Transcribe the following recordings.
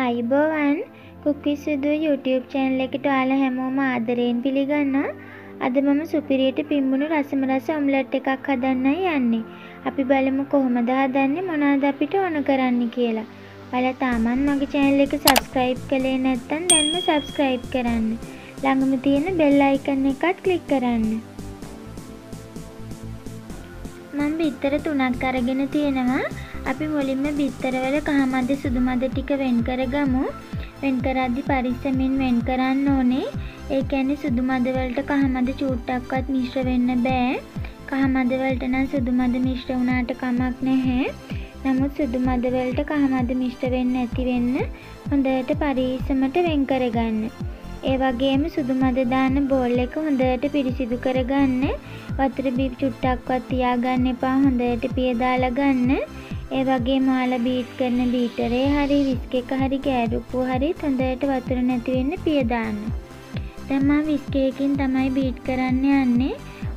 අයිබෝවන් කුක්විස් විද් YouTube channel එකට ඔයාලා හැමෝම ආදරයෙන් පිළිගන්නවා. අද මම සුපිරියට පිඹුණු රසම රස ඔම්ලට් එකක් හදන්නයි යන්නේ. අපි බලමු කොහොමද හදන්නේ, මොනවාද අපිට ඕන කරන්න කියලා. ඔයාලා තාමත් මගේ channel එක subscribe කළේ නැත්නම් දැන්ම subscribe කරන්න. ළඟම තියෙන bell icon එකත් click කරන්න. මම බිත්තර 3ක් අරගෙන තියෙනවා. අපි මුලින්ම බිත්තර වල කහමද සුදු මද ටික වෙන් කරගමු. වෙන් කරද්දී පරිස්සමින් වෙන් කරන්න ඕනේ. ඒ කියන්නේ සුදු මද වලට කහමද චූට්ටක්වත් මිශ්‍ර වෙන්න බෑ. කහමද වලට නම් සුදු මද මිශ්‍ර වුණාට කමක් නැහැ. නමුත් සුදු මද වලට කහමද මිශ්‍ර වෙන්නේ නැති වෙන්න හොඳට පරිස්සමට වෙන් කරගන්න. ඒ වගේම සුදු මද දාන බෝල් එක හොඳට පිරිසිදු කරගන්න. වතුර බීප් චුට්ටක්වත් තියාගන්න එපා, හොඳට පියදාලා ගන්න. ඒ වගේම ඔයාලා බීට් කරන බීටරේ හරි විස්ක් එක හරි ගෑරුපුව හරි හොඳට වතුර නැති වෙන්න පියදාන්න. දැන් මම විස්ක් එකකින් තමයි බීට් කරන්න යන්නේ.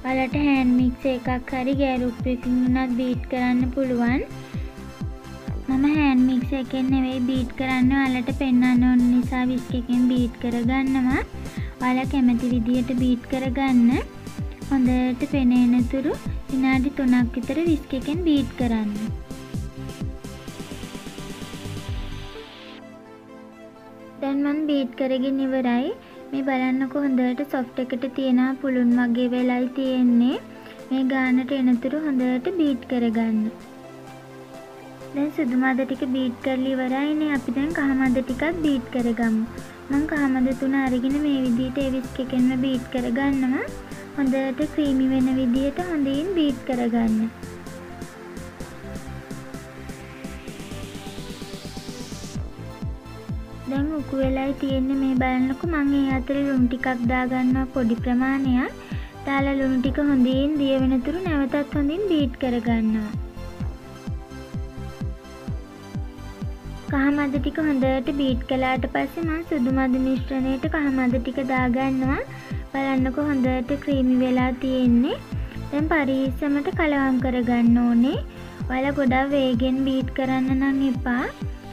ඔයාලට හෑන්ඩ් මික්ස් එකක් හරි ගෑරුප්පකින් උනත් බීට් කරන්න පුළුවන්. මම හෑන්ඩ් මික්ස් එකෙන් නෙවෙයි බීට් කරන්නේ, ඔයාලට පෙන්වන්න ඕන නිසා විස්ක් එකෙන් බීට් කරගන්නවා. ඔයාලා කැමති විදිහට බීට් කරගන්න. හොඳට පෙනේනතුරු විනාඩි 3ක් විතර විස්ක් එකෙන් බීට් කරන්න. දැන් මම බීට් කරගෙන ඉවරයි. මේ බලන්නකො හොඳට සොෆ්ට් එකට තියනා පුළුන් වගේ වෙලයි තියෙන්නේ. මේ ගානට එනතුරු හොඳට බීට් කරගන්න. දැන් සුදු මද ටික බීට් කරලා ඉවරයිනේ. අපි දැන් කහමද ටිකත් බීට් කරගමු. මම කහමද 3 අරගෙන මේ විදිහට ඒ විස්ක් එකෙන්ම බීට් කරගන්නවා. හොඳට ක්‍රීමි වෙන විදිහට හොඳින් බීට් කරගන්න. දැන් උකු වෙලයි තියෙන්නේ. මේ බලන්නකො මම ඒ අතරේ ලුණු ටිකක් දාගන්නවා පොඩි ප්‍රමාණයක්. දාලා ලුණු ටික හොඳින් දිය වෙනතුරු නැවතත් හොඳින් බීට් කරගන්නවා. කහමද ටික හොඳට බීට් කළාට පස්සේ මම සුදු මද මිශ්‍රණයට කහමද ටික දාගන්නවා. බලන්නකො හොඳට ක්‍රීමි වෙලා තියෙන්නේ. දැන් පරිස්සමට කලවම් කරගන්න ඕනේ. ඔයාලා ගොඩක් වේගෙන් බීට් කරන්න නම් එපා.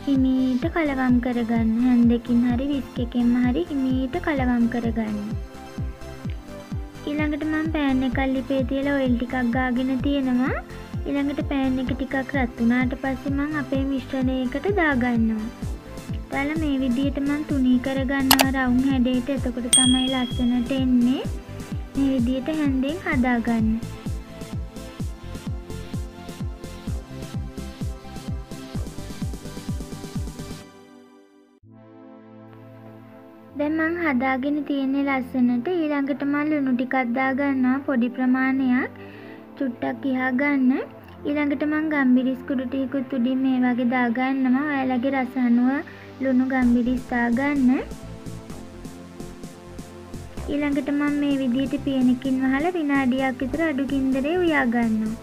හිමීට කලවම් කරගන්න. හැන්දකින් හරි විස්ක් එකෙන්ම හරි හිමීට කලවම් කරගන්න. ඊළඟට මම pan එකක් ලිපේ තියලා oil ටිකක් ගාගෙන තියෙනවා. ඊළඟට pan එක ටිකක් රත් වුණාට පස්සේ මම අපේ මිශ්‍රණයකට දාගන්නවා. දාලා මේ විදිහට මම තුනී කරගන්නවා රවුම් හැඩයට. එතකොට තමයි ලස්සනට එන්නේ. මේ විදිහට හැන්දෙන් හදාගන්න. දැන් මම හදාගෙන තියෙන්නේ ලස්සනට. ඊළඟට මම ලුණු ටිකක් දාගන්නවා පොඩි ප්‍රමාණයක්. චුට්ටක් ඉහා ගන්න. ඊළඟට මම ගම්බිරිස් කුඩු ටිකකුත් උඩින් මේ වගේ දාගන්නවා. ඔයාලගේ රස අනුව ලුණු ගම්බිරිස් දාගන්න. ඊළඟට මම මේ විදිහට පියනකින් වහලා විනාඩියක් විතර අඩු ගින්දරේ උයා ගන්නවා.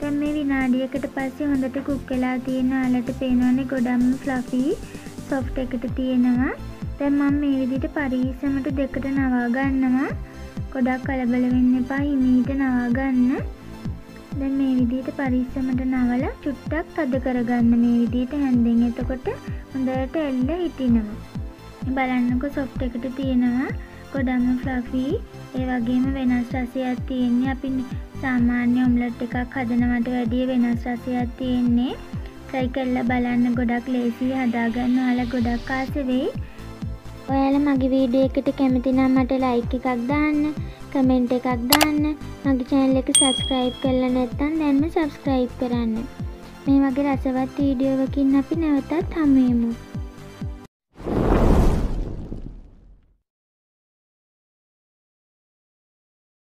දැන් මේ විනාඩියකට පස්සේ හොඳට කුක් වෙලා තියෙනවා. ඔයාලට පේනවනේ ගොඩක්ම fluffy soft එකට තියෙනවා. දැන් මම මේ විදිහට පරිස්සමට දෙකට නවා ගන්නවා. ගොඩක් කලබල වෙන්න එපා, හිමීට නවා ගන්න. දැන් මේ විදිහට පරිස්සමට නවලා චුට්ටක් තද කරගන්න මේ විදිහට හැන්දෙන්. එතකොට හොඳට එල්ල හිටිනවා. මේ බලන්නකො සොෆ්ට් එකට තියෙනවා. ගොඩක්ම ෆ්ලෆි. ඒ වගේම වෙනස් රසයක් තියෙන්නේ. අපි සාමාන්‍ය ඔම්ලට් එකක් හදනවට වැඩිය වෙනස් රසයක් තියෙන්නේ. try කරලා බලන්න. ගොඩක් ලේසියි හදාගන්න. ඔයාලා ගොඩක් ආසෙ වෙයි. ඔයාලා මගේ වීඩියෝ එකට කැමති නම් මට ලයික් එකක් දාන්න, කමෙන්ට් එකක් දාන්න, මගේ channel එක subscribe කරලා නැත්නම් දැන්ම subscribe කරන්න. මේ වගේ රසවත් වීඩියෝවකින් අපි නැවතත් හමු වෙමු.